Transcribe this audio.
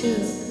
too.